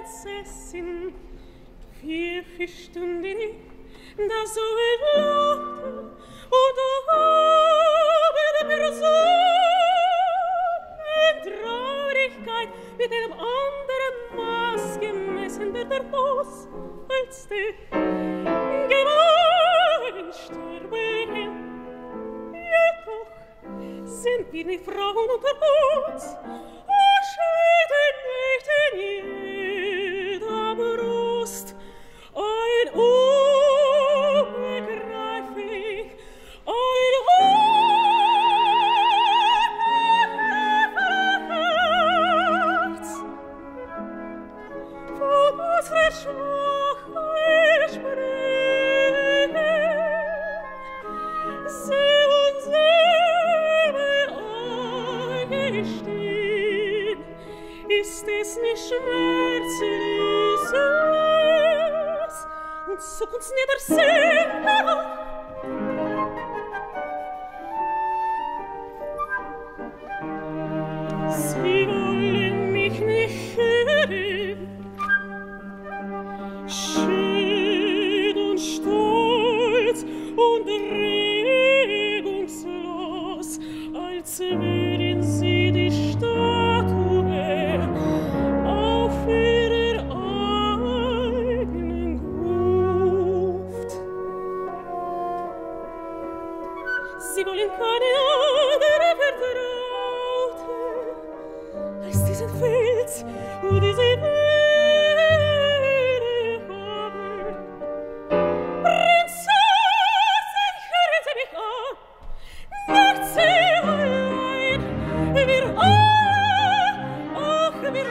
Prinzessin, 4 Stunden, da so lachte, oder habe der Sonne Traurigkeit mit einem anderen Maß gemessen, der großvollste Gemeinsterbe. Jedoch sind wir nicht Frauen unter uns, schüttet nicht in jeder Brust ein unbegreiflich, ein unbegreiflich Herz. Von unserer Schwachheit sprechen, sie uns selber eingestehen. Ist es nicht schmerzlos und zog uns niedersehen herauf? Sie wollen mich nicht hören, schön und stolz und regungslos, als wären sie die Statue ihrer eigenen Gruft. Sie wollen keine andere Vertraute als diesen Fels und diese Meere haben. Prinzessin, hören Sie mich an, nicht Sie allein, wir alle, auch wir alle.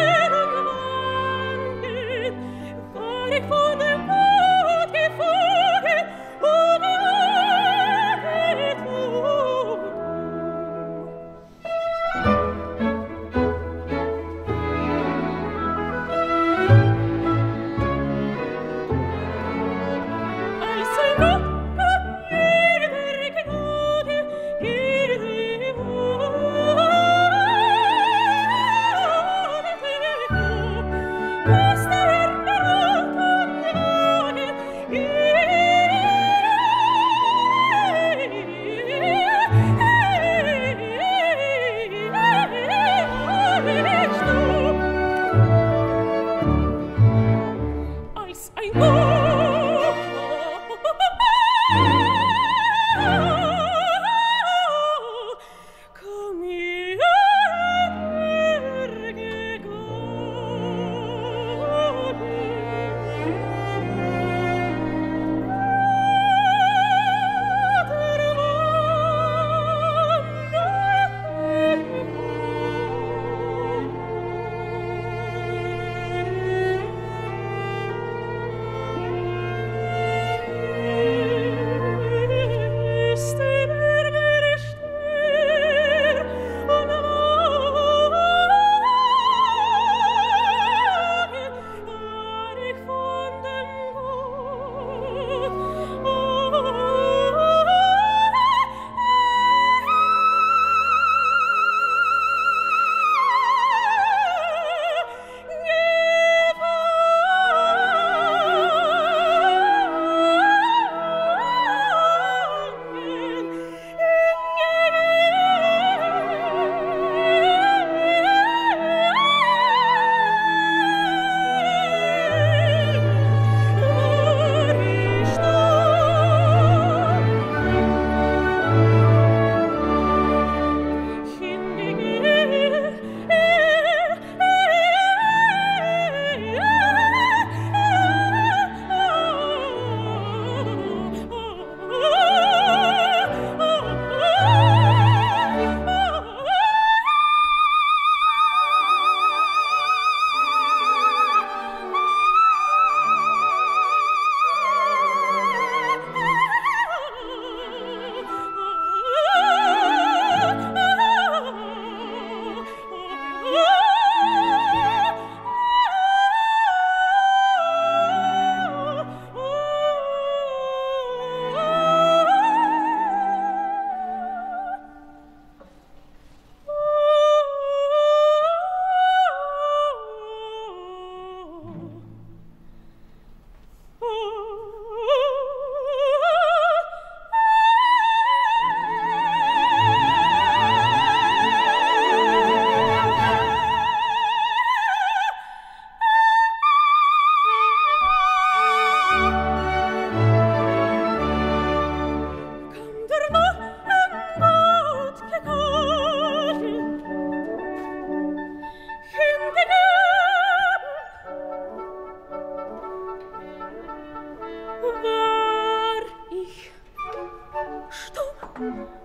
war ich stumm.